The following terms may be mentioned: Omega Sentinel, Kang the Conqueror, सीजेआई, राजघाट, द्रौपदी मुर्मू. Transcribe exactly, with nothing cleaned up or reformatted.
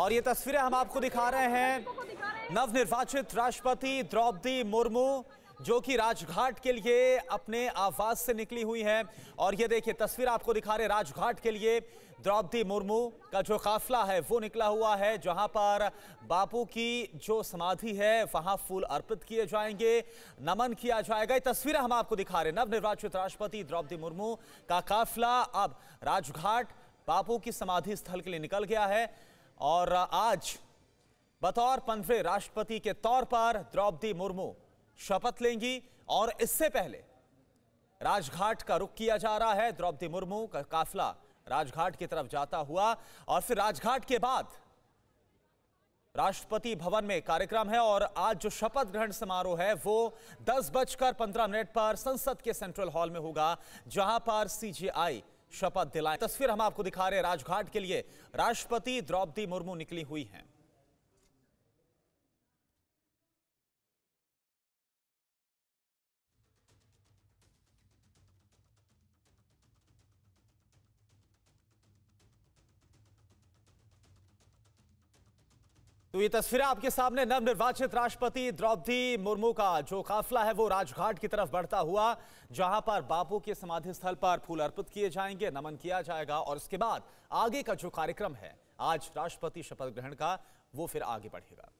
और ये तस्वीरें हम आपको दिखा रहे हैं नवनिर्वाचित राष्ट्रपति द्रौपदी मुर्मू जो कि राजघाट के लिए अपने आवास से निकली हुई हैं। और ये देखिए तस्वीर आपको दिखा रहे हैं राजघाट के लिए द्रौपदी मुर्मू का जो काफिला है वो निकला हुआ है, जहां पर बापू की जो समाधि है वहां फूल अर्पित किए जाएंगे, नमन किया जाएगा। ये तस्वीरें हम आपको दिखा रहे हैं नवनिर्वाचित राष्ट्रपति द्रौपदी मुर्मू का काफिला अब राजघाट बापू की समाधि स्थल के लिए निकल गया है। और आज बतौर पंद्रहवें राष्ट्रपति के तौर पर द्रौपदी मुर्मू शपथ लेंगी और इससे पहले राजघाट का रुख किया जा रहा है। द्रौपदी मुर्मू का काफिला राजघाट की तरफ जाता हुआ और फिर राजघाट के बाद राष्ट्रपति भवन में कार्यक्रम है। और आज जो शपथ ग्रहण समारोह है वो दस बजकर पंद्रह मिनट पर संसद के सेंट्रल हॉल में होगा, जहां पर सीजेआई शपथ दिलाए। तस्वीर हम आपको दिखा रहे हैं राजघाट के लिए राष्ट्रपति द्रौपदी मुर्मू निकली हुई हैं। तो ये तस्वीरें आपके सामने नवनिर्वाचित राष्ट्रपति द्रौपदी मुर्मू का जो काफिला है वो राजघाट की तरफ बढ़ता हुआ, जहां पर बापू के समाधि स्थल पर फूल अर्पित किए जाएंगे, नमन किया जाएगा और इसके बाद आगे का जो कार्यक्रम है आज राष्ट्रपति शपथ ग्रहण का वो फिर आगे बढ़ेगा।